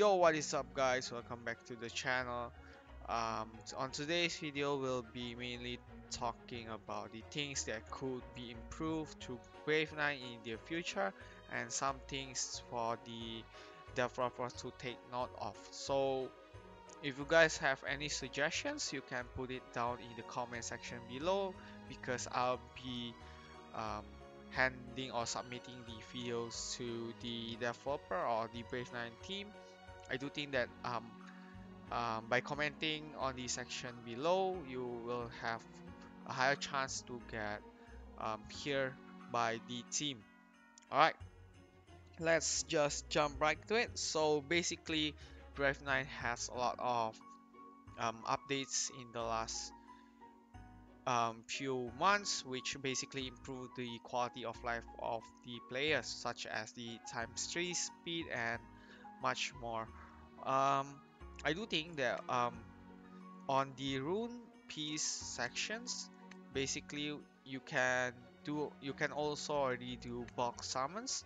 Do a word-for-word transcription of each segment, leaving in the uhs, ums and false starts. Yo, what is up guys, welcome back to the channel. Um, on today's video we'll be mainly talking about the things that could be improved to Brave Nine in the future and some things for the developers to take note of. So if you guys have any suggestions, you can put it down in the comment section below, because I'll be um, handing or submitting the videos to the developer or the Brave Nine team. I do think that um, um, by commenting on the section below, you will have a higher chance to get um, heard by the team. Alright, let's just jump right to it. So basically, Brave Nine has a lot of um, updates in the last Um, few months, which basically improved the quality of life of the players, such as the times three speed and much more. um, I do think that um, on the rune piece sections, basically you can do you can also already do box summons,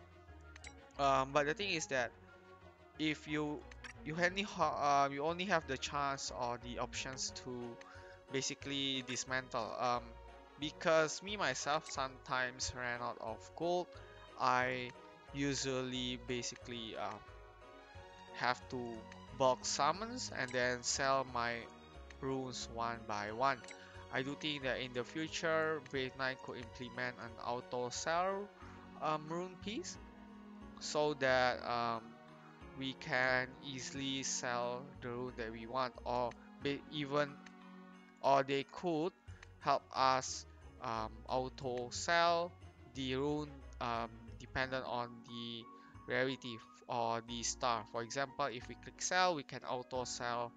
um, but the thing is that if you you only uh, you only have the chance or the options to basically dismantle, um, because me myself sometimes ran out of gold. I usually basically uh, have to box summons and then sell my runes one by one. I do think that in the future Brave Nine could implement an auto sell um, rune piece, so that um, we can easily sell the rune that we want, or even or they could help us um, auto sell the rune um, dependent on the rarity or the star. For example, if we click sell, we can auto sell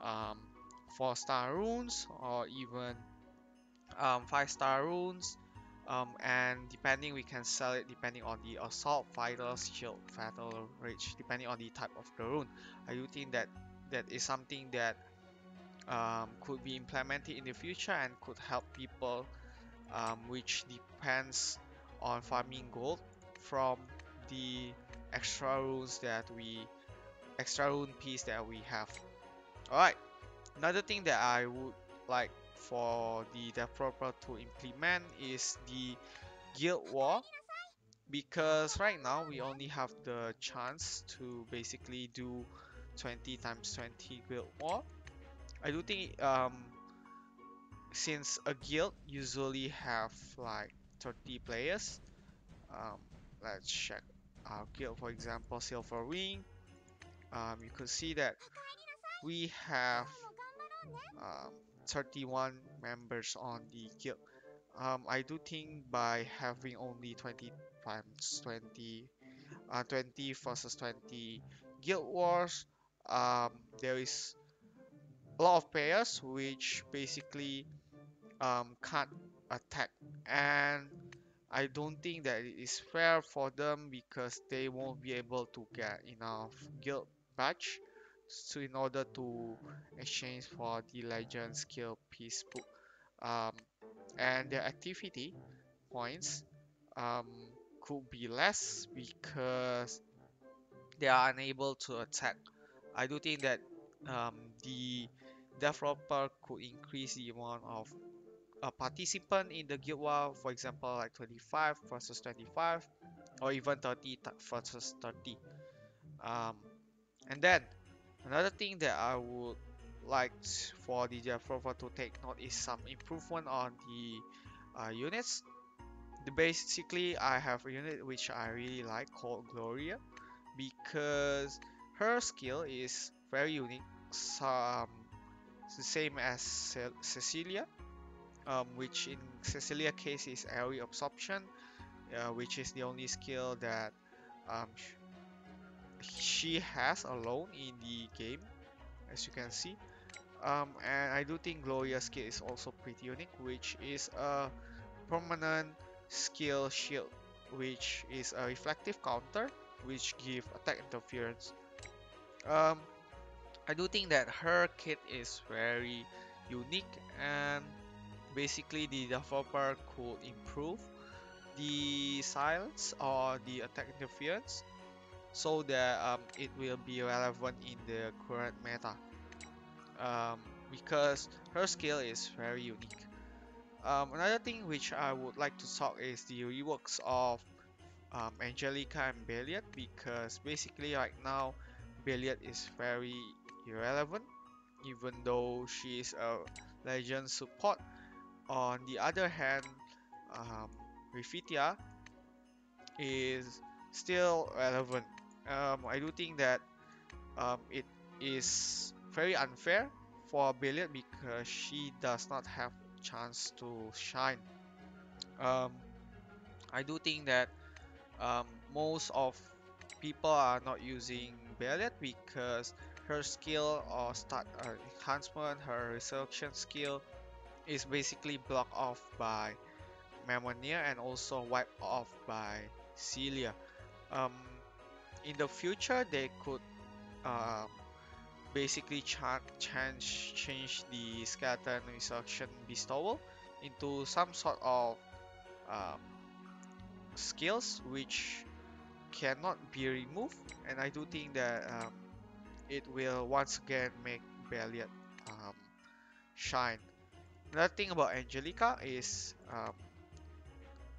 um, four star runes or even um, five star runes, um, and depending we can sell it depending on the assault, vitals, shield, fatal, rage, depending on the type of the rune. I do think that that is something that Um, could be implemented in the future and could help people um, which depends on farming gold from the extra runes that we extra rune piece that we have. Alright, another thing that I would like for the developer to implement is the guild war, because right now we only have the chance to basically do twenty times twenty guild war. I do think um, since a guild usually have like thirty players, um, let's check our guild. For example, Silver Ring, um, you could see that we have um, thirty-one members on the guild. um, I do think by having only twenty times twenty, uh, twenty versus twenty guild wars, um, there is a lot of players which basically um, can't attack, and I don't think that it is fair for them, because they won't be able to get enough guild badge so in order to exchange for the legend skill piece book, um, and their activity points um, could be less because they are unable to attack. I do think that um, the developer could increase the amount of uh, participant in the guild war, for example like twenty-five versus twenty-five or even thirty versus thirty. Um, and then another thing that I would like for the developer to take note is some improvement on the uh, units. The basically I have a unit which I really like called Gloria, because her skill is very unique. Some the same as Cecilia, um, which in Cecilia case is area absorption, uh, which is the only skill that um, she has alone in the game, as you can see. Um, and I do think Gloria's skill is also pretty unique, which is a permanent skill shield, which is a reflective counter which give attack interference. Um, I do think that her kit is very unique, and basically the developer could improve the silence or the attack interference so that um, it will be relevant in the current meta, um, because her skill is very unique. Um, another thing which I would like to talk is the reworks of um, Angelica and Beliath, because basically right now Beliath is very irrelevant, even though she is a legend support. On the other hand, um, Rifitia is still relevant. Um, I do think that um, it is very unfair for Beliath because she does not have chance to shine. Um, I do think that um, most of people are not using Beliath because her skill or start uh, enhancement, her resurrection skill is basically blocked off by Mammonia and also wiped off by Celia. Um, in the future, they could um, basically ch change change the skeleton resurrection bestowal into some sort of um, skills which cannot be removed, and I do think that um, it will once again make Beliath um, shine. Another thing about Angelica is um,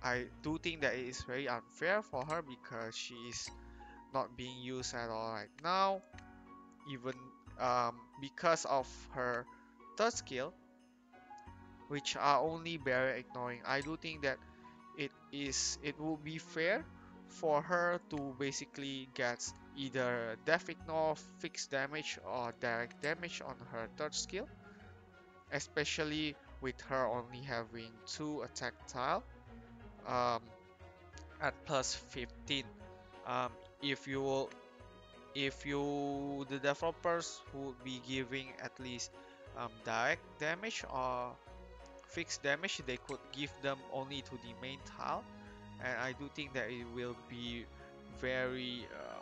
I do think that it is very unfair for her because she is not being used at all right now, even um, because of her third skill, which are only barrier ignoring. I do think that it is it would be fair for her to basically get either death ignore, fixed damage, or direct damage on her third skill, especially with her only having two attack tile um, at plus fifteen. Um, if you will, if you the developers would be giving at least um, direct damage or fixed damage, they could give them only to the main tile, and I do think that it will be very uh,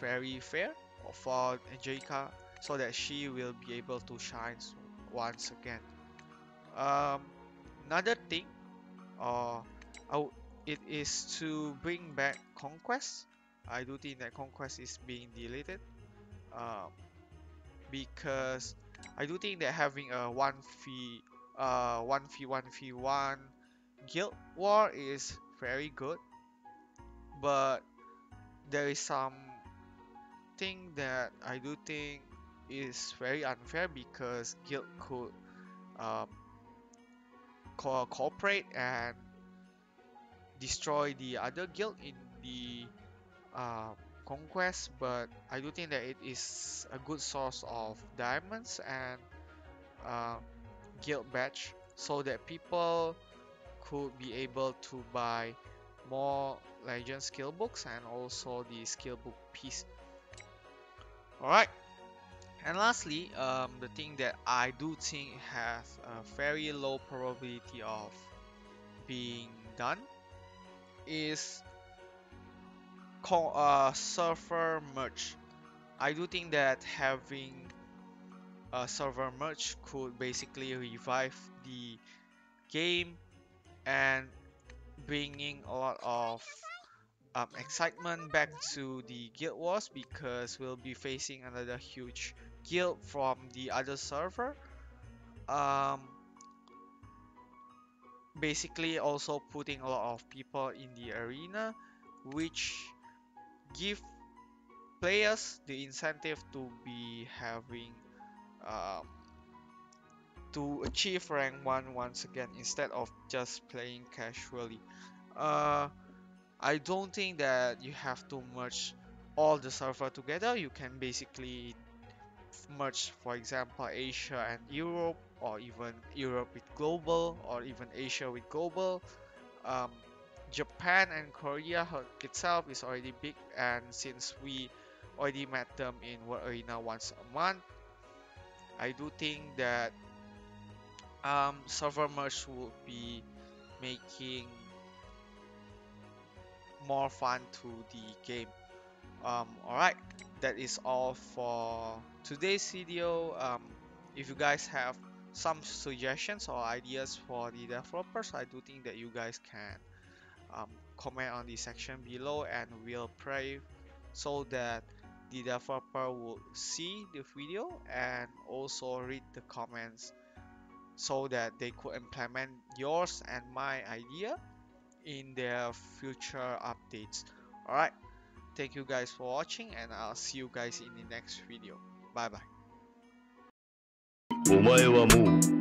very fair for Angelica, so that she will be able to shine once again. Um, another thing, uh, it is to bring back Conquest. I do think that Conquest is being deleted um, because I do think that having a one v one uh, one v one v one guild war is very good, but there is some thing that I do think is very unfair because guild could um, co cooperate and destroy the other guild in the um, conquest, but I do think that it is a good source of diamonds and uh, guild badge, so that people could be able to buy more legend skill books and also the skill book piece. Alright, and lastly, um, the thing that I do think has a very low probability of being done is uh, server merge. I do think that having a server merge could basically revive the game and bringing a lot of Um, excitement back to the guild wars, because we'll be facing another huge guild from the other server. Um, basically also putting a lot of people in the arena, which give players the incentive to be having um, to achieve rank one once again instead of just playing casually. uh, I don't think that you have to merge all the server together. You can basically merge, for example, Asia and Europe, or even Europe with global, or even Asia with global. Um, Japan and Korea itself is already big, and since we already met them in World Arena once a month, I do think that um, server merge would be making more fun to the game. Um, alright, that is all for today's video. Um, if you guys have some suggestions or ideas for the developers, I do think that you guys can um, comment on the section below, and we'll pray so that the developer will see the video and also read the comments so that they could implement yours and my idea in their future updates. Alright, thank you guys for watching, and I'll see you guys in the next video. Bye bye.